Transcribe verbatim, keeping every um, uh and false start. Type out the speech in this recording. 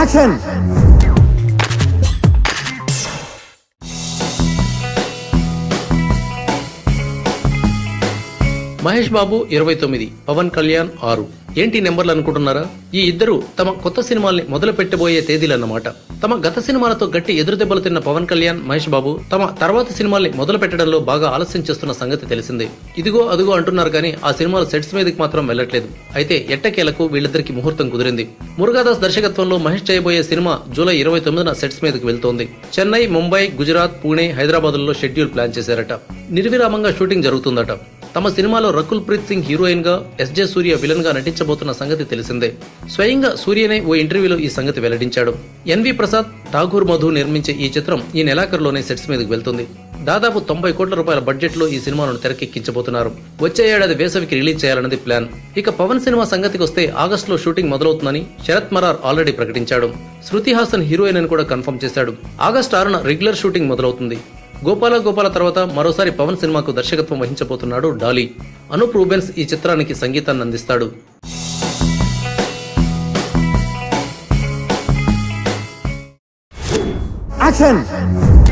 Action! Mahesh Babu ఇరవై తొమ్మిది, పవన్ కళ్యాణ్ ఆరు. ఏంటి నెంబర్లు అనుకుంటున్నారా? ఈ ఇద్దరు తమ కొత్త సినిమాల్ని మొదలు పెట్టబోయే తేదీలన్నమాట. తమ గత సినిమాలతో గట్టి ఎదురుదెబ్బలు తిన్న పవన్ కళ్యాణ్, మహేష్ బాబు తమ తర్వాత సినిమాల్ని మొదలు పెట్టడంలో బాగా ఆలస్యం చేస్తున్న సంగతి తెలిసిందే. ఇదిగో అదిగో అంటున్నారు కానీ ఆ సినిమాలు సెట్స్ మీదకి మాత్రం వెళ్లట్లేదు. అయితే ఎట్టకేలకు వీళ్ళిద్దరికి ముహూర్తం కుదిరింది. మురుగదాస్ దర్శకత్వంలో మహేష్ చేయబోయే సినిమా జూలై ఇరవై తొమ్మిదిన సెట్స్ మీదకి వెళ్తోంది. చెన్నై, ముంబై, గుజరాత్, పూణే, హైదరాబాద్లలో షెడ్యూల్ ప్లాన్ చేశారట. నిర్విరామంగా షూటింగ్ జరుగుతుందట. తమ సినిమాలో రకుల్ ప్రీత్ సింగ్ హీరోయిన్ గా, ఎస్జే సూర్య విలన్ గా నటించబోతున్న సంగతి తెలిసిందే. స్వయంగా సూర్యనే ఓ ఇంటర్వ్యూలో ఈ సంగతి వెల్లడించాడు. ఎన్వి ప్రసాద్, ఠాగూర్ మధు నిర్మించే ఈ చిత్రం ఈ నెలాఖరులోనే సెట్స్ మీదకి వెళ్తుంది. దాదాపు తొంభై కోట్ల రూపాయల బడ్జెట్ లో ఈ సినిమాను తెరకెక్కించబోతున్నారు. వచ్చే ఏడాది వేసవికి రిలీజ్ చేయాలన్నది ప్లాన్. ఇక పవన్ సినిమా సంగతికి వస్తే ఆగస్టులో షూటింగ్ మొదలవుతుందని శరత్ మరార్ ఆల్రెడీ ప్రకటించాడు. శృతి హాసన్ హీరోయిన్ అని కూడా కన్ఫర్మ్ చేశాడు. ఆగస్టు ఆరున రెగ్యులర్ షూటింగ్ మొదలవుతుంది. గోపాల గోపాల తర్వాత మరోసారి పవన్ సినిమాకు దర్శకత్వం వహించబోతున్నాడు డాలీ. అనూప్ రూబెన్స్ ఈ చిత్రానికి సంగీతాన్ని అందిస్తాడు. Action!